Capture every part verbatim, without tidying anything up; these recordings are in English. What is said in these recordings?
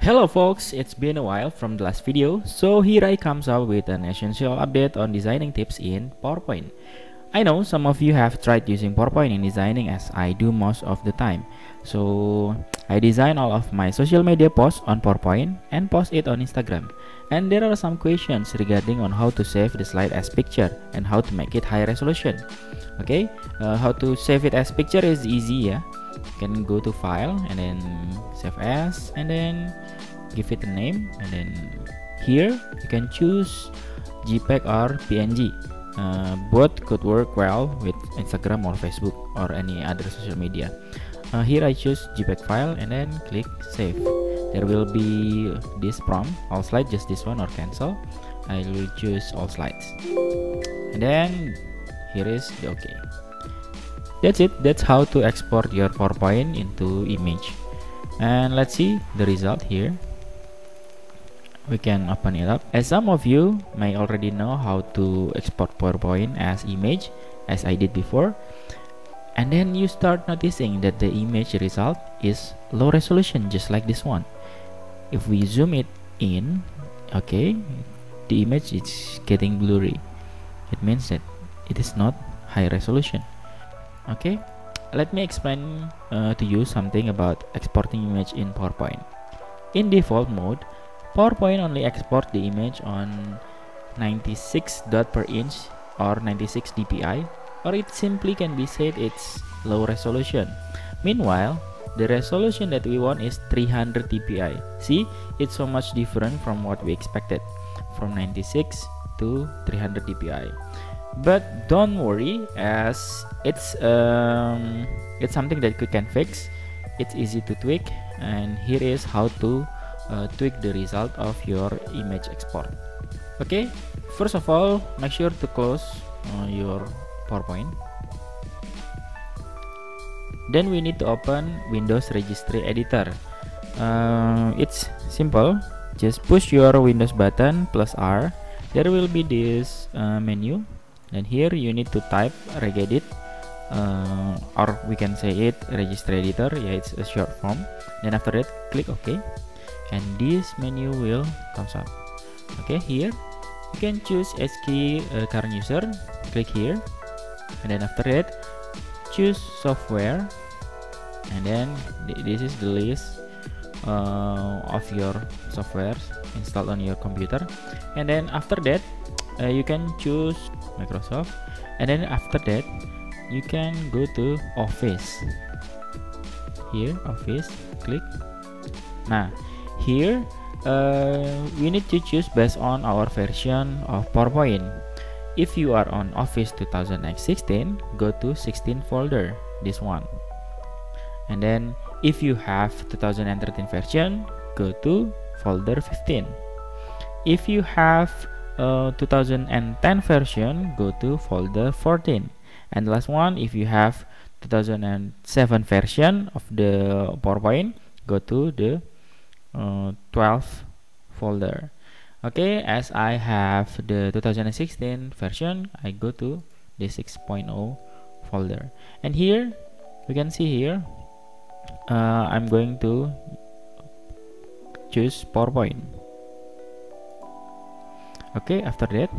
Hello folks, it's been a while from the last video, so here I comes up with an essential update on designing tips in PowerPoint. I know some of you have tried using PowerPoint in designing as I do most of the time. So I design all of my social media posts on PowerPoint and post it on Instagram. And there are some questions regarding on how to save the slide as picture and how to make it high resolution. Okay, uh, how to save it as picture is easy ya. You can go to file and then save as and then give it a name and then here you can choose JPEG or P N G. Uh, both could work well with Instagram or Facebook or any other social media. Uh, here I choose JPEG file and then click save. There will be this prompt, all slides, just this one, or cancel. I will choose all slides and then here is the OK. That's it. That's how to export your PowerPoint into image. And let's see the result here. We can open it up. As some of you may already know how to export PowerPoint as image, as I did before, and then you start noticing that the image result is low resolution, just like this one. If we zoom it in, okay, the image is getting blurry. It means that it is not high resolution. Okay, let me explain uh, to you something about exporting image in PowerPoint. In default mode, PowerPoint only export the image on ninety-six dot per inch or ninety-six D P I, or it simply can be said it's low resolution. Meanwhile, the resolution that we want is three hundred D P I. See, it's so much different from what we expected, from ninety-six to three hundred D P I. But don't worry, as it's um, it's something that we can fix. It's easy to tweak, and here is how to Uh, tweak the result of your image export. Okay, first of all, make sure to close uh, your PowerPoint. Then we need to open Windows Registry Editor. Uh, it's simple. Just push your Windows button plus R. There will be this uh, menu, and here you need to type regedit, uh, or we can say it Registry Editor. Yeah, it's a short form. Then after that, click OK. And this menu will comes up. Okay, here you can choose H K E Y uh, current user. Click here, and then after that, choose software, and then th this is the list uh, of your software installed on your computer. And then after that, uh, you can choose Microsoft, and then after that, you can go to Office. Here, Office. Click. Nah. Here, uh, we need to choose based on our version of PowerPoint. If you are on Office two thousand sixteen, go to sixteen folder, this one. And then, if you have two thousand thirteen version, go to folder fifteen. If you have uh, two thousand ten version, go to folder fourteen. And last one, if you have two thousand seven version of the PowerPoint, go to the Uh, twelve folder. Okay, as I have the two thousand sixteen version, I go to the six point oh folder, and here we can see here uh, I'm going to choose PowerPoint. Okay, after that,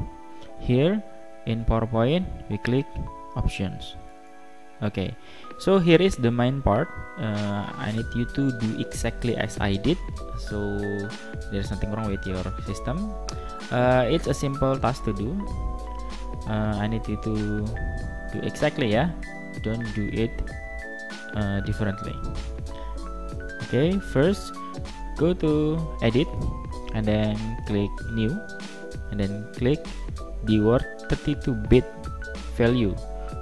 here in PowerPoint we click options. Okay, so here is the main part. uh, I need you to do exactly as I did, so there's nothing wrong with your system. Uh, it's a simple task to do. uh, I need you to do exactly ya, don't do it uh, differently. Okay, first go to edit and then click new and then click dword thirty-two bit value.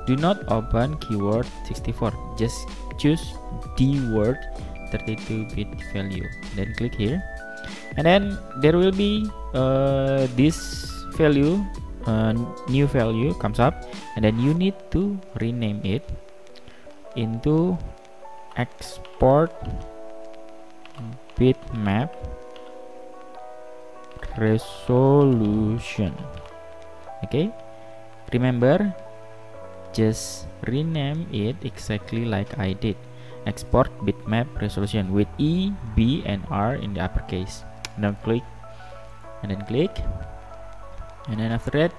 Do not open keyword sixty-four, just choose dword thirty-two bit value, then click here, and then there will be uh, this value, uh, new value comes up, and then you need to rename it into export bitmap resolution. Okay, remember just rename it exactly like I did. Export bitmap resolution with E, B, and R in the uppercase. And then click, and then click, and then after that,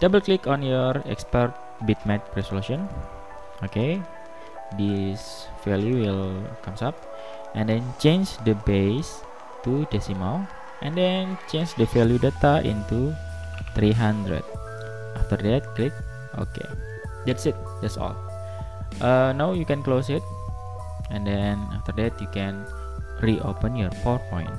double click on your export bitmap resolution. Okay, this value will comes up, and then change the base to decimal, and then change the value data into three hundred. After that, click OK. That's it. That's all. Uh, now you can close it, and then after that you can reopen your PowerPoint.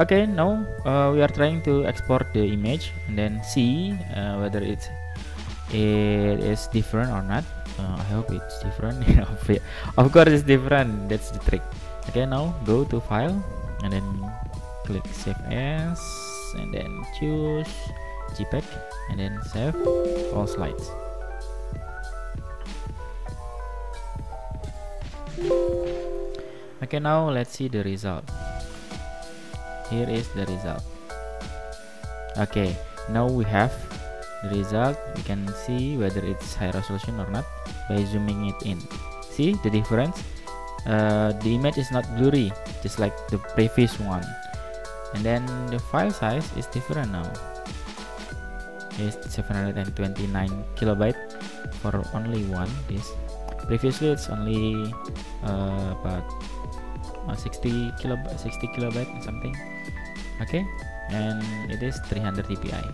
Okay, now uh, we are trying to export the image and then see uh, whether it's it is different or not. Uh, I hope it's different. Of course it's different. That's the trick. Okay, now go to File and then click Save As, and then choose JPEG, and then save all slides. Okay, now let's see the result. Here is the result. Okay, now we have the result. We can see whether it's high resolution or not by zooming it in. See the difference? Uh, the image is not blurry, just like the previous one. And then the file size is different now. Is seven hundred twenty-nine kilobyte for only one. This previously it's only uh, about uh, sixty kilobyte or something. Okay, and it is three hundred D P I.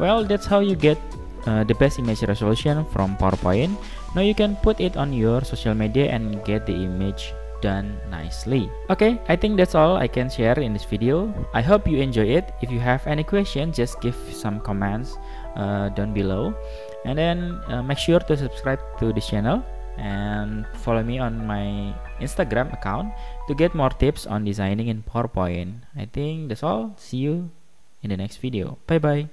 Well, that's how you get uh, the best image resolution from PowerPoint. Now you can put it on your social media and get the image done nicely. Okay, I think that's all I can share in this video. I hope you enjoy it. If you have any question, just give some comments uh, down below, and then uh, make sure to subscribe to this channel and follow me on my Instagram account to get more tips on designing in PowerPoint. I think that's all. See you in the next video. Bye bye.